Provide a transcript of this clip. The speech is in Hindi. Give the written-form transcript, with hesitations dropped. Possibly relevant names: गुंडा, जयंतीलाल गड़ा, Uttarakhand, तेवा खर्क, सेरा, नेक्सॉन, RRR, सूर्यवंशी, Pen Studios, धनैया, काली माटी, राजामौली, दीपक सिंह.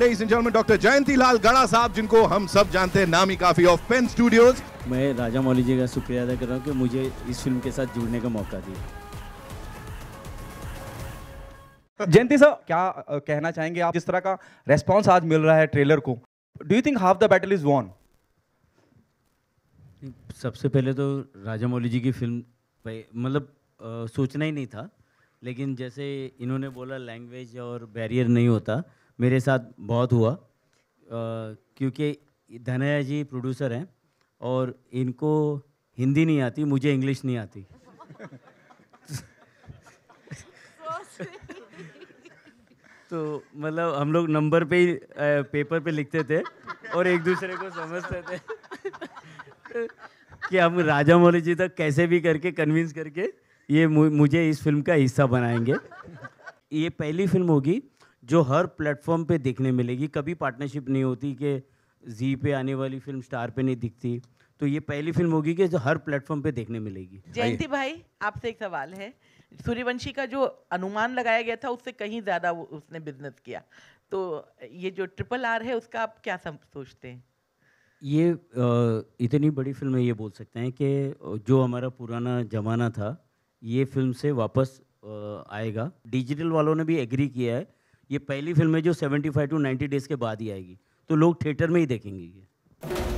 Ladies and gentleman doctor जयंतीलाल गड़ा साहब, जिनको हम सब जानते हैं नामी काफी ऑफ पेन स्टूडियोज। मैं राजामौली जी का शुक्रिया अदा कर रहा हूँ कि मुझे इस फिल्म के साथ जुड़ने का मौका दिया। जयंती साहब, क्या कहना चाहेंगे आप? जिस तरह का रेस्पॉन्स आज मिल रहा है ट्रेलर को, do you think half the battle is won? सबसे पहले तो राजामौली जी की फिल्म भाई, मतलब सोचना ही नहीं था, लेकिन जैसे इन्होंने बोला लैंग्वेज और बैरियर नहीं होता, मेरे साथ बहुत हुआ। क्योंकि धनैया जी प्रोड्यूसर हैं और इनको हिंदी नहीं आती, मुझे इंग्लिश नहीं आती। तो मतलब हम लोग नंबर पे ही पेपर पे लिखते थे और एक दूसरे को समझते थे कि हम राजामौली जी तक कैसे भी करके कन्विंस करके ये मुझे इस फिल्म का हिस्सा बनाएंगे। ये पहली फिल्म होगी जो हर प्लेटफॉर्म पे देखने मिलेगी। कभी पार्टनरशिप नहीं होती कि जी पे आने वाली फिल्म स्टार पे नहीं दिखती, तो ये पहली फिल्म होगी कि जो हर प्लेटफॉर्म पे देखने मिलेगी। जयंती भाई, आपसे एक सवाल है। सूर्यवंशी का जो अनुमान लगाया गया था उससे कहीं ज़्यादा उसने बिजनेस किया, तो ये जो RRR है उसका आप क्या सोचते हैं? ये इतनी बड़ी फिल्म है, ये बोल सकते हैं कि जो हमारा पुराना ज़माना था ये फिल्म से वापस आएगा। डिजिटल वालों ने भी एग्री किया है। ये पहली फिल्म है जो 75 to 90 डेज़ के बाद ही आएगी, तो लोग थिएटर में ही देखेंगे ये।